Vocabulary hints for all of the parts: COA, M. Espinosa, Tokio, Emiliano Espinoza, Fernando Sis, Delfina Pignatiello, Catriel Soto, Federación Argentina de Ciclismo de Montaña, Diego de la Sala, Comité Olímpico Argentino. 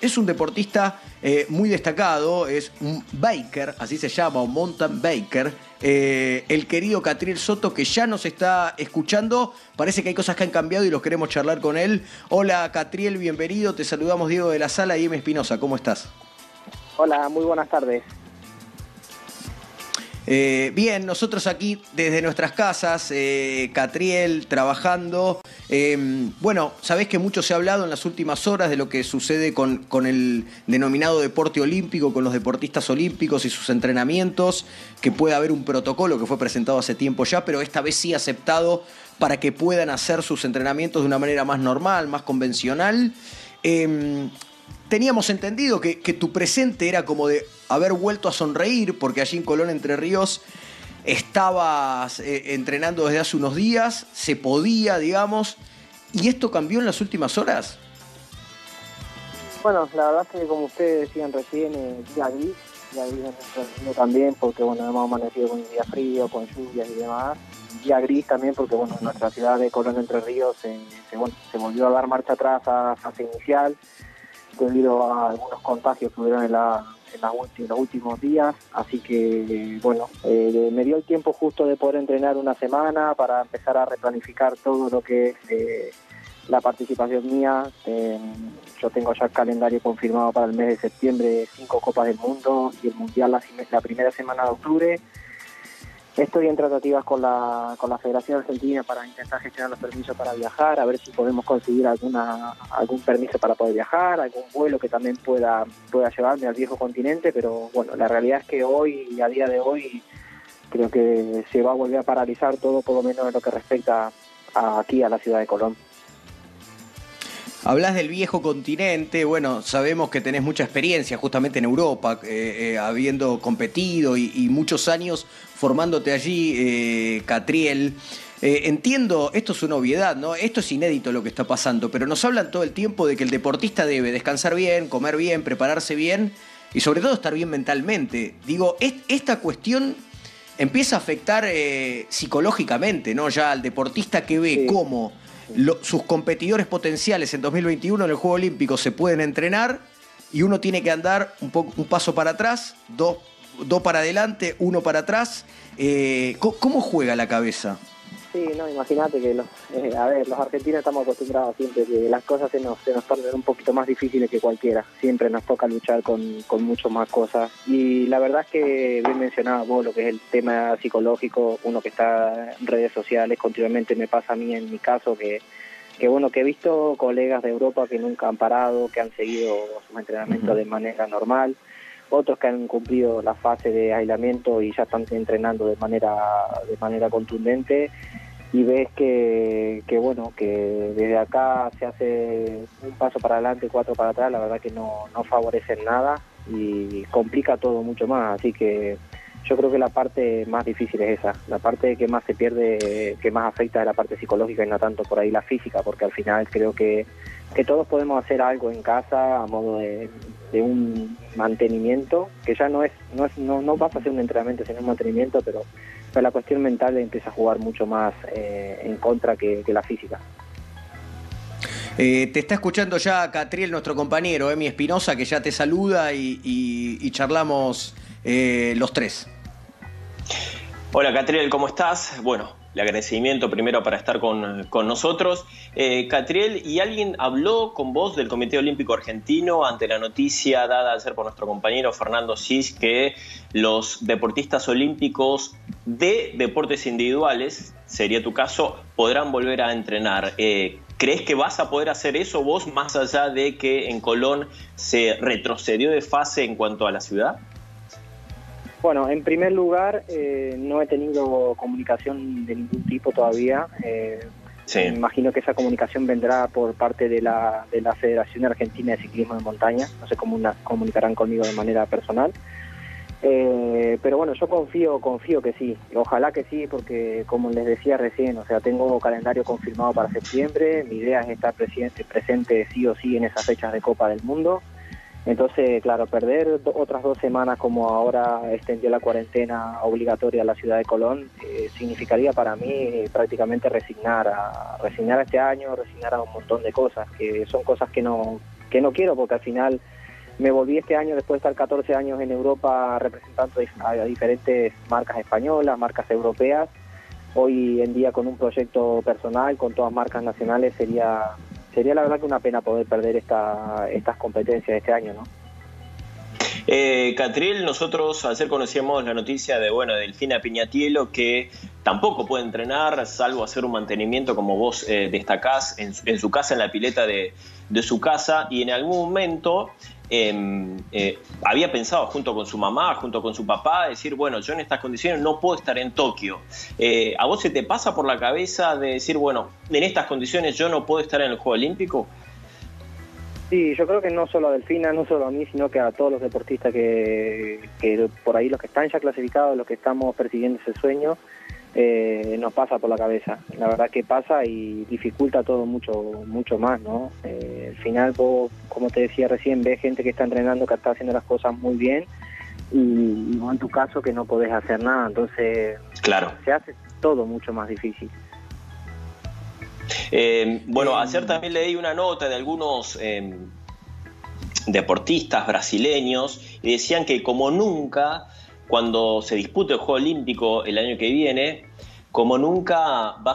Es un deportista muy destacado, es un biker, así se llama, un mountain biker. El querido Catriel Soto, que ya nos está escuchando. Parece que hay cosas que han cambiado y los queremos charlar con él. Hola Catriel, bienvenido. Te saludamos Diego de la Sala y M. Espinosa. ¿Cómo estás? Hola, muy buenas tardes. Bien, nosotros aquí desde nuestras casas, Catriel, trabajando. Bueno, sabés que mucho se ha hablado en las últimas horas de lo que sucede con el denominado deporte olímpico, con los deportistas olímpicos y sus entrenamientos, que puede haber un protocolo que fue presentado hace tiempo ya, pero esta vez sí aceptado para que puedan hacer sus entrenamientos de una manera más normal, más convencional. Teníamos entendido que tu presente era como de haber vuelto a sonreír, porque allí en Colón, Entre Ríos, estabas entrenando desde hace unos días, se podía, digamos, ¿y esto cambió en las últimas horas? Bueno, la verdad es que como ustedes decían recién, ya vi también, porque bueno, hemos amanecido con un día frío, con lluvias y demás, día gris también, porque bueno, nuestra ciudad de Colón, Entre Ríos, se volvió a dar marcha atrás a fase inicial, debido a algunos contagios que hubieron en los últimos días, así que bueno, me dio el tiempo justo de poder entrenar una semana para empezar a replanificar todo lo que es la participación mía. Yo tengo ya el calendario confirmado para el mes de septiembre, 5 Copas del Mundo y el Mundial la primera semana de octubre. Estoy en tratativas con la Federación Argentina para intentar gestionar los permisos para viajar, a ver si podemos conseguir algún permiso para poder viajar, algún vuelo que también pueda llevarme al viejo continente, pero bueno, la realidad es que hoy, a día de hoy, creo que se va a volver a paralizar todo, por lo menos en lo que respecta aquí a la ciudad de Colón. Hablás del viejo continente, bueno, sabemos que tenés mucha experiencia justamente en Europa, habiendo competido y muchos años formándote allí, Catriel. Entiendo, esto es una obviedad, ¿no? Esto es inédito lo que está pasando, pero nos hablan todo el tiempo de que el deportista debe descansar bien, comer bien, prepararse bien y sobre todo estar bien mentalmente. Digo, esta cuestión empieza a afectar psicológicamente, ¿no? Ya al deportista que ve cómo sus competidores potenciales en 2021 en el Juego Olímpico se pueden entrenar y uno tiene que andar un paso para atrás, dos para adelante, uno para atrás. ¿Cómo juega la cabeza? Sí, no, imagínate que los argentinos estamos acostumbrados siempre que las cosas se nos tornan un poquito más difíciles que cualquiera. Siempre nos toca luchar con mucho más cosas. Y la verdad es que bien mencionabas vos lo que es el tema psicológico, uno que está en redes sociales continuamente, me pasa a mí en mi caso que bueno, que he visto colegas de Europa que nunca han parado, que han seguido sus entrenamientos de manera normal. Otros que han cumplido la fase de aislamiento y ya están entrenando de manera contundente, y ves que bueno, que desde acá se hace un paso para adelante, 4 para atrás, la verdad que no favorecen nada y complica todo mucho más, así que yo creo que la parte más difícil es esa, la parte que más se pierde, que más afecta es la parte psicológica y no tanto por ahí la física, porque al final creo que todos podemos hacer algo en casa a modo de un mantenimiento, que ya no vas a hacer un entrenamiento sino un mantenimiento, pero la cuestión mental empieza a jugar mucho más en contra que la física. Te está escuchando ya Catriel, nuestro compañero, M. Espinosa, que ya te saluda y charlamos los tres. Hola Catriel, ¿cómo estás? Bueno, el agradecimiento primero para estar con nosotros. Catriel, ¿y alguien habló con vos del Comité Olímpico Argentino ante la noticia dada ayer por nuestro compañero Fernando Sis que los deportistas olímpicos de deportes individuales, sería tu caso, podrán volver a entrenar? ¿Crees que vas a poder hacer eso vos, más allá de que en Colón se retrocedió de fase en cuanto a la ciudad? Bueno, en primer lugar, no he tenido comunicación de ningún tipo todavía. Me imagino que esa comunicación vendrá por parte de la Federación Argentina de Ciclismo de Montaña. No sé cómo comunicarán conmigo de manera personal. Pero bueno, yo confío que sí. Ojalá que sí, porque como les decía recién, o sea, tengo calendario confirmado para septiembre. Mi idea es estar presente sí o sí en esas fechas de Copa del Mundo. Entonces, claro, perder otras 2 semanas como ahora extendió la cuarentena obligatoria a la ciudad de Colón, significaría para mí prácticamente resignar a este año, resignar a un montón de cosas, que son cosas que no que no quiero, porque al final me volví este año, después de estar 14 años en Europa representando a diferentes marcas españolas, marcas europeas. Hoy en día, con un proyecto personal, con todas marcas nacionales, sería la verdad que una pena poder perder estas competencias este año, ¿no? Catriel, nosotros ayer conocíamos la noticia de Delfina Pignatiello, que tampoco puede entrenar, salvo hacer un mantenimiento, como vos destacás, en su casa, en la pileta de su casa, y en algún momento había pensado, junto con su mamá, junto con su papá, decir, yo en estas condiciones no puedo estar en Tokio. ¿A vos se te pasa por la cabeza de decir, en estas condiciones yo no puedo estar en el Juego Olímpico? Sí, yo creo que no solo a Delfina, no solo a mí, sino que a todos los deportistas que por ahí, los que están ya clasificados, los que estamos persiguiendo ese sueño, nos pasa por la cabeza. La verdad que pasa y dificulta todo mucho más, ¿no? Al final, vos, como te decía recién, ves gente que está entrenando, que está haciendo las cosas muy bien, y en tu caso que no podés hacer nada. Entonces, claro, se hace todo mucho más difícil. Ayer también leí una nota de algunos deportistas brasileños y decían que, como nunca, cuando se dispute el Juego Olímpico el año que viene, como nunca van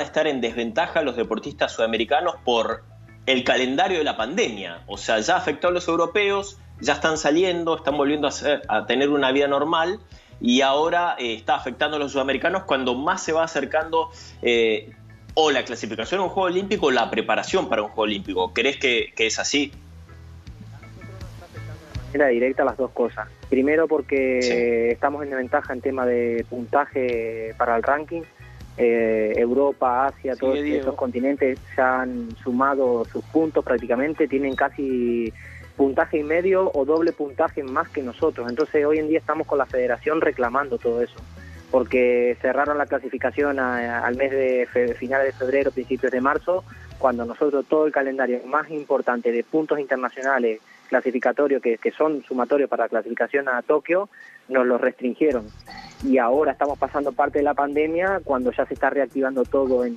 a estar en desventaja los deportistas sudamericanos por el calendario de la pandemia. O sea, ya afectó a los europeos, ya están saliendo, están volviendo a tener una vida normal, y ahora está afectando a los sudamericanos cuando más se va acercando o la clasificación a un Juego Olímpico o la preparación para un Juego Olímpico. ¿Crees que es así? De manera directa, las dos cosas. Primero, porque estamos en ventaja en tema de puntaje para el ranking. Europa, Asia, todos esos continentes ya han sumado sus puntos prácticamente. Tienen casi puntaje y medio o doble puntaje más que nosotros. Entonces, hoy en día estamos con la federación reclamando todo eso, porque cerraron la clasificación al mes de finales de febrero, principios de marzo, cuando nosotros todo el calendario más importante de puntos internacionales clasificatorios, que son sumatorios para la clasificación a Tokio, nos los restringieron. Y ahora estamos pasando parte de la pandemia, cuando ya se está reactivando todo en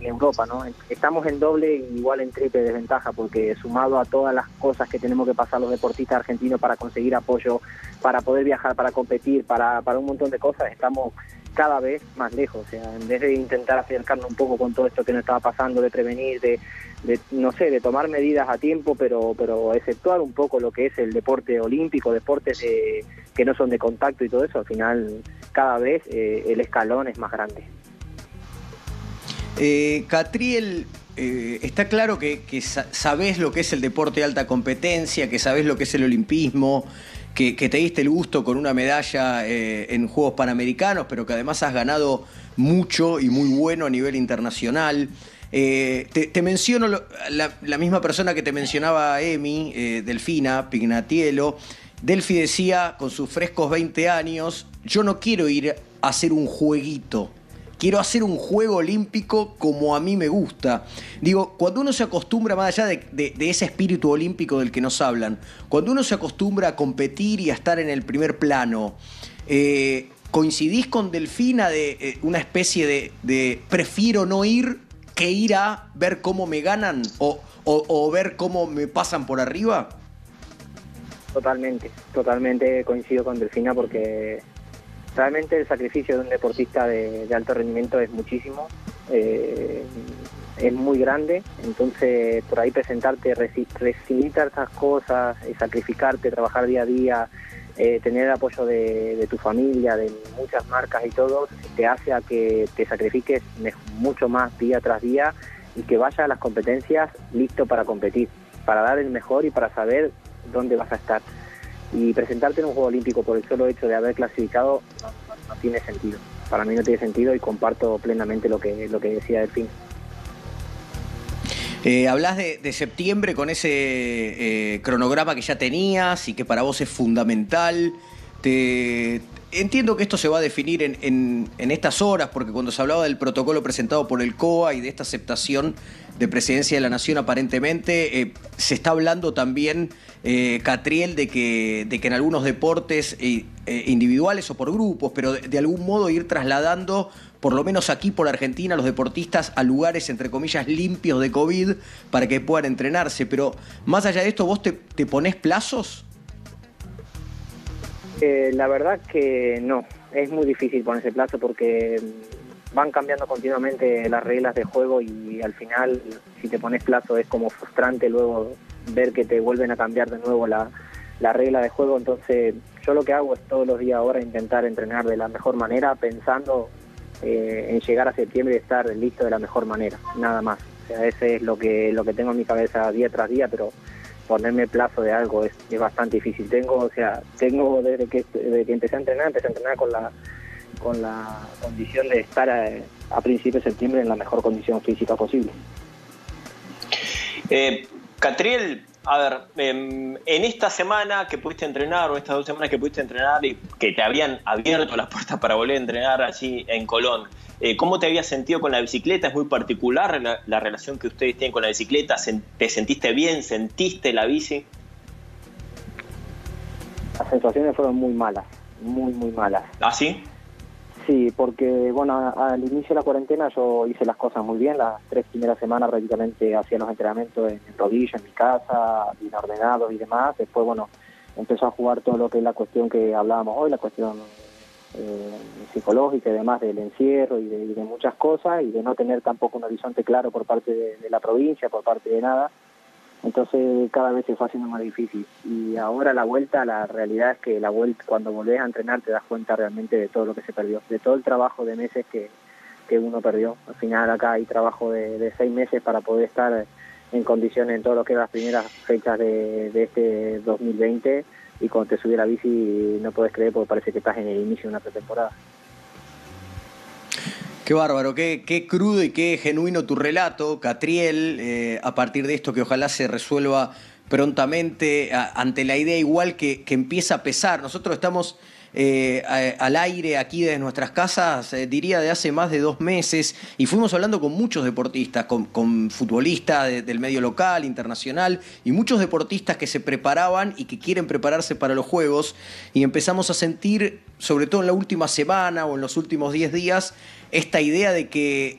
Europa, ¿no? Estamos en doble, igual en triple desventaja, porque sumado a todas las cosas que tenemos que pasar los deportistas argentinos para conseguir apoyo, para poder viajar, para competir, para un montón de cosas, estamos cada vez más lejos. O sea, en vez de intentar acercarnos un poco con todo esto que nos estaba pasando, de prevenir, de tomar medidas a tiempo, pero exceptuar un poco lo que es el deporte olímpico, deportes que no son de contacto y todo eso, al final cada vez el escalón es más grande. Catriel, está claro que sabés lo que es el deporte de alta competencia, que sabés lo que es el olimpismo, que te diste el gusto con una medalla en Juegos Panamericanos, pero que además has ganado mucho y muy bueno a nivel internacional. Te menciono la misma persona que te mencionaba Emi, Delfina Pignatiello. Delfi decía, con sus frescos 20 años, yo no quiero ir a hacer un jueguito. Quiero hacer un Juego Olímpico como a mí me gusta. Digo, cuando uno se acostumbra, más allá de ese espíritu olímpico del que nos hablan, cuando uno se acostumbra a competir y a estar en el primer plano, ¿coincidís con Delfina de una especie de prefiero no ir que ir a ver cómo me ganan o ver cómo me pasan por arriba? Totalmente coincido con Delfina, porque realmente el sacrificio de un deportista de alto rendimiento es muchísimo, es muy grande. Entonces, por ahí presentarte, resiltar estas cosas, sacrificarte, trabajar día a día, tener el apoyo de tu familia, de muchas marcas y todo, te hace a que te sacrifiques mucho más día tras día y que vayas a las competencias listo para competir, para dar el mejor y para saber dónde vas a estar. Y presentarte en un Juego Olímpico por el solo hecho de haber clasificado no tiene sentido. Para mí no tiene sentido, y comparto plenamente lo que decía Delfín. Hablás de septiembre con ese cronograma que ya tenías y que para vos es fundamental. Entiendo que esto se va a definir en estas horas, porque cuando se hablaba del protocolo presentado por el COA y de esta aceptación de Presidencia de la Nación, aparentemente se está hablando también, Catriel, de que en algunos deportes individuales o por grupos, pero de algún modo ir trasladando por lo menos aquí por Argentina, los deportistas a lugares, entre comillas, limpios de COVID para que puedan entrenarse. Pero más allá de esto, ¿vos te ponés plazos? La verdad que no. Es muy difícil ponerse plazo porque van cambiando continuamente las reglas de juego y al final, si te pones plazo, es como frustrante luego ver que te vuelven a cambiar de nuevo la regla de juego. Entonces yo lo que hago es todos los días ahora intentar entrenar de la mejor manera, pensando en llegar a septiembre y estar listo de la mejor manera, nada más. O sea, ese es lo que tengo en mi cabeza día tras día, pero ponerme plazo de algo es bastante difícil. Tengo desde que empecé a entrenar con la condición de estar a principios de septiembre en la mejor condición física posible. Catriel, a ver, en esta semana que pudiste entrenar, o estas 2 semanas que pudiste entrenar y que te habrían abierto las puertas para volver a entrenar allí en Colón, ¿cómo te habías sentido con la bicicleta? Es muy particular la relación que ustedes tienen con la bicicleta. ¿Te sentiste bien? ¿Sentiste la bici? Las sensaciones fueron muy malas, muy, muy malas. ¿Ah, sí? Sí, porque bueno, al inicio de la cuarentena yo hice las cosas muy bien. Las 3 primeras semanas prácticamente hacía los entrenamientos en rodillo, en mi casa, bien ordenados y demás. Después, bueno, empezó a jugar todo lo que es la cuestión que hablábamos hoy, la cuestión psicológica y demás, del encierro y de muchas cosas, y de no tener tampoco un horizonte claro por parte de la provincia, por parte de nada. Entonces cada vez se fue haciendo más difícil. Y ahora la vuelta, la realidad es que la vuelta, cuando volvés a entrenar, te das cuenta realmente de todo lo que se perdió, de todo el trabajo de meses que uno perdió. Al final acá hay trabajo de 6 meses para poder estar en condiciones en todo lo que eran las primeras fechas de este 2020, y cuando te subí a la bici no podés creer porque parece que estás en el inicio de una pretemporada. Qué bárbaro, qué crudo y qué genuino tu relato, Catriel, a partir de esto que ojalá se resuelva prontamente, ante la idea igual que empieza a pesar. Nosotros estamos al aire aquí desde nuestras casas, diría de hace más de 2 meses, y fuimos hablando con muchos deportistas, con futbolistas del medio local, internacional, y muchos deportistas que se preparaban y que quieren prepararse para los Juegos, y empezamos a sentir, sobre todo en la última semana o en los últimos 10 días, esta idea de que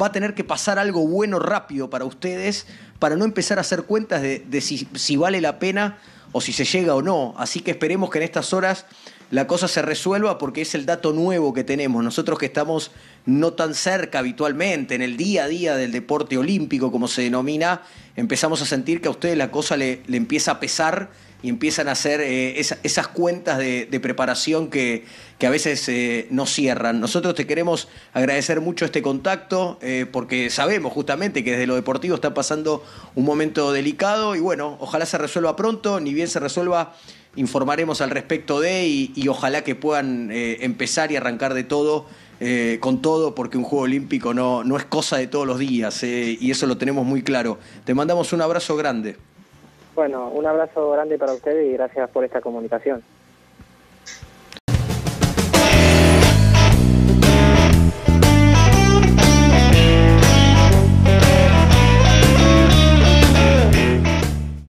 va a tener que pasar algo bueno rápido para ustedes, para no empezar a hacer cuentas de si vale la pena o si se llega o no. Así que esperemos que en estas horas la cosa se resuelva, porque es el dato nuevo que tenemos. Nosotros que estamos no tan cerca habitualmente, en el día a día del deporte olímpico, como se denomina, empezamos a sentir que a ustedes la cosa le empieza a pesar y empiezan a hacer esas cuentas de preparación que a veces no cierran. Nosotros te queremos agradecer mucho este contacto, porque sabemos justamente que desde lo deportivo está pasando un momento delicado, y bueno, ojalá se resuelva pronto. Ni bien se resuelva, informaremos al respecto y ojalá que puedan empezar y arrancar de todo, con todo, porque un Juego Olímpico no es cosa de todos los días, y eso lo tenemos muy claro. Te mandamos un abrazo grande. Bueno, un abrazo grande para ustedes y gracias por esta comunicación.